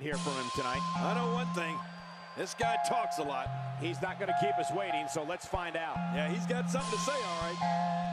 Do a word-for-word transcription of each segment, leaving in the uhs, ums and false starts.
might hear from him tonight. I know one thing. This guy talks a lot. He's not going to keep us waiting, so let's find out. Yeah, he's got something to say, all right.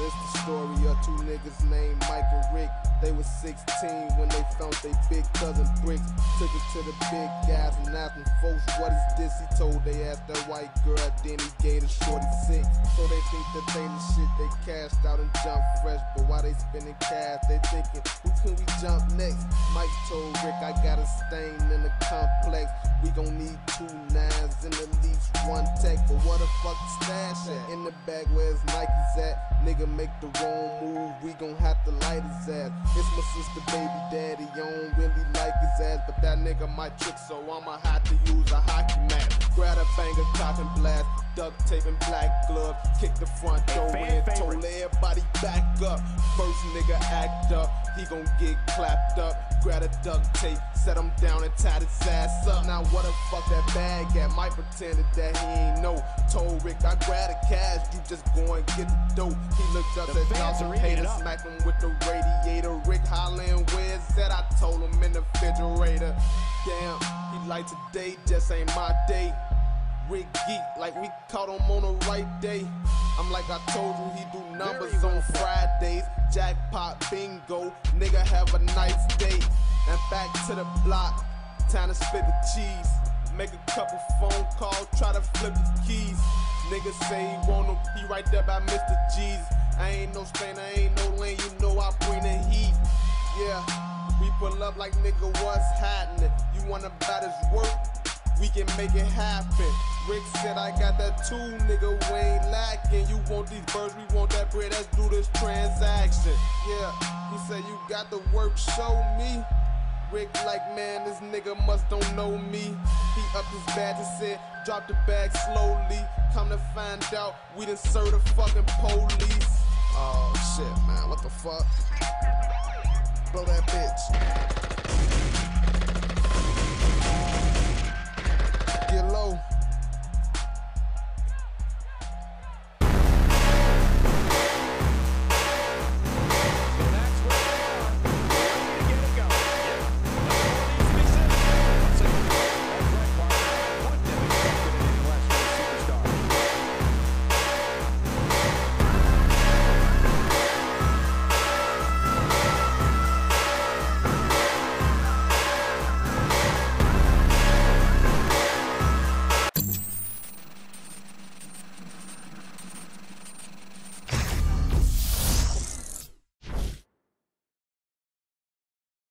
It's the story of two niggas named Mike and Rick. They was sixteen when they found they big cousin bricks. Took it to the big guys and asked them folks, what is this? He told they asked that white girl, then he gave a shorty six. So they think that they the shit, they cashed out and jumped fresh. But while they spending cash, they thinking, who can we jump next? Mike told Rick, I got a stain in the complex. We gon' need two nines and at least one tech. But what the fuck the stash at? In the bag where his Nike's at, nigga make the wrong move, we gon' have to light his ass. It's my sister, baby daddy, I don't really like his ass, but that nigga might trick, so I'ma have to use a hockey mask. Grab a banger, cop and blast, duct tape and black glove, kick the front door in, told everybody back up. First nigga act up, he gon' get clapped up. Grab a duct tape, set him down and tied his ass up. Now what the fuck that bag at? Mike pretended that he ain't know. Told Rick, I grab the cash, you just go and get the dope. He looked up at Johnson Hater, smacked him with the radiator. Rick hollering, where's that? I told him in the refrigerator. Damn, he like today, just ain't my day. Rick geek, like we caught him on the right day. I'm like I told you, he do numbers on Fridays. Jackpot bingo, nigga have a nice day. And back to the block, time to split the cheese. Make a couple phone calls, try to flip the keys. Nigga say he want him, he right there by Mister G's. I ain't no stain, I ain't no lane, you know I bring the heat. Yeah, we pull up like nigga, what's happening? You wanna buy this work? We can make it happen. Rick said, I got that too, nigga, we ain't lacking. You want these birds, we want that bread, let's do this transaction. Yeah, he said, you got the work, show me. Rick like, man, this nigga must don't know me. He upped his badge and said, drop the bag slowly. Come to find out, we done served the fucking police. Oh, shit, man, what the fuck? Blow that bitch. Get low.